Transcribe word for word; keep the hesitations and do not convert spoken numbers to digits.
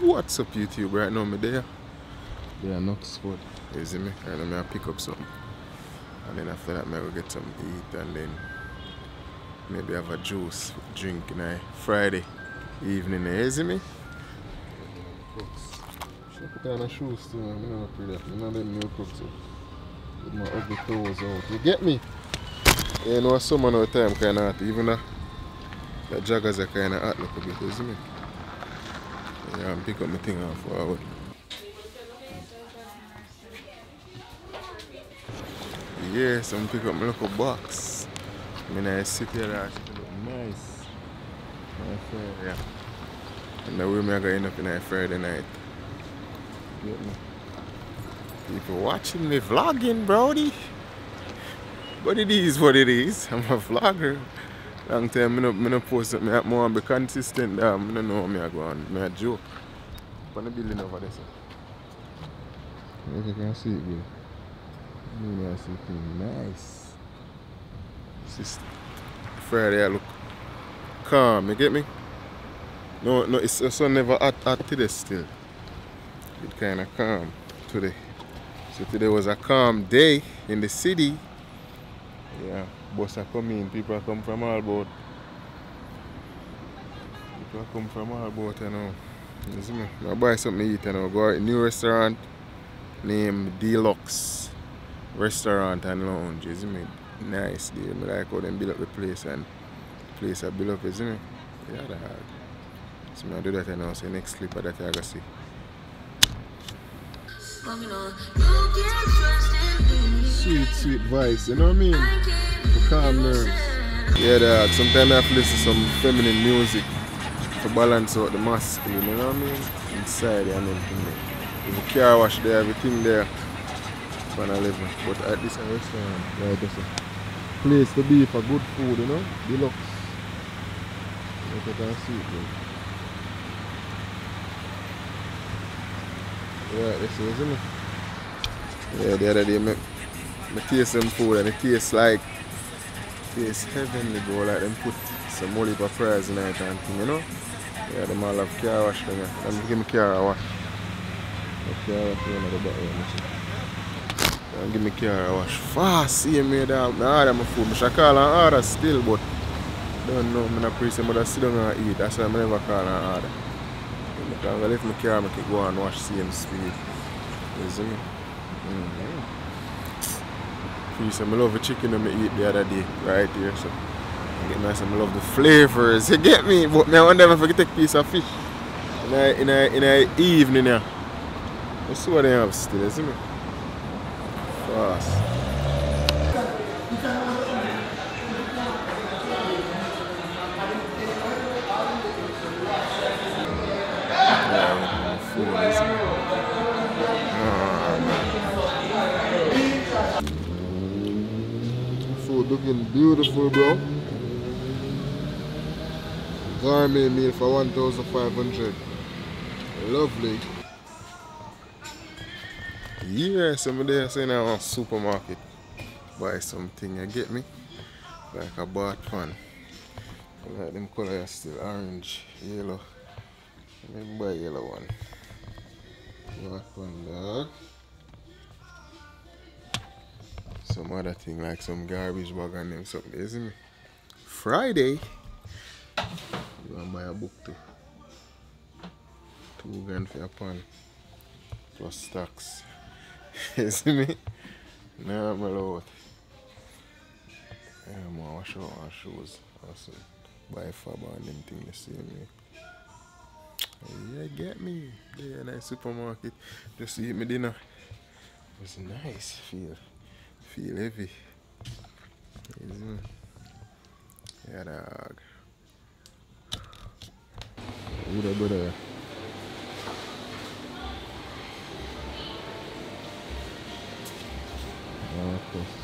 What's up YouTube? Right now I'm there. Yeah, in Oxford. You see me? Right now I'll pick up something. And then after that I will get some eat and then maybe have a juice drink you know, Friday evening. You see me? Should I put on a shoes too? I never put that. I never new cook too. With my ugly toes out. You get me? You know summer no time kinda hot. Even the, the joggers are kinda hot look a bit, you see me? Yeah, I'm picking up my thing off for a while. Yes, I'm picking up my little box. I mean, I sit here and it look nice. My friend, yeah. And the way I'm going to end up in a Friday night. Get me? People watching me vlogging, Brody. But it is what it is. I'm a vlogger. Long time I don't post it, I want to be consistent. I don't know how I go on, I joke. What's the building over there? I think I can see it good. I see it nice. It's Friday I look calm, you get me? No, no, it's also never hot, hot today still. It kind of calm today. So today was a calm day in the city. Yeah. Bus are coming, people are come from all about. People are come from all about, you know. You see me? I buy something to eat, you know. Go out a new restaurant named Deluxe Restaurant and Lounge, you see me? Nice deal. I like how they build up the place and the place I build up, you see me? Yeah, that hard. So I do that, you know. So next clip of that, I go see. Sweet, sweet vibes, you know what I mean? Calm nerves. Yeah, dad. Sometimes I have to listen to some feminine music to balance out the masculine, you know what I mean? Inside and everything there. If a car wash there, everything there. But at this restaurant, yeah, that's a place to be for good food, you know? Deluxe. Look at that sweet, bro. Yeah, this is, isn't it? Yeah, the other day, I, I taste some food and it tastes like it's heavenly, bro. Like them put some olive oil fries in it and thing, you know? Yeah, them all have car wash them. Them give me car wash. The car wash in the back here. Them give me car wash. Fast, see me there. I order my food. I should call and order still, but I don't know. I'm not pretty sure I sit down and eat. That's why I never call and order. Because I left my car and I can go and wash same speed. You see me? Mm-hmm. I love the chicken that I eat the other day, right here. So I get nice and I love the flavors, you get me? But I wonder if I can take a piece of fish in a, in a, in a evening. Yeah. That's what I have still, isn't it? Fast. Yeah, food, isn't it? Oh, man. Looking beautiful, bro. Gourmet meal for one thousand five hundred. Lovely. Yeah, somebody is saying I want supermarket. Buy something, you get me? Like a bought pan. I like them colors still orange, yellow. Let me buy a yellow one. Bought pan, dog. Some other thing like some garbage bag and them something, isn't it? Friday, you gonna buy a book too. Two grand for a pan plus tax, isn't it? Nah, my lord. Yeah, I'm gonna wash out our shoes. Also, buy fab and them thing the same way. Yeah, get me. Yeah, nice supermarket. Just eat me dinner. It was a nice feel. Feel heavy. Easy. Yeah, dog. Who the brother? Oh, of course.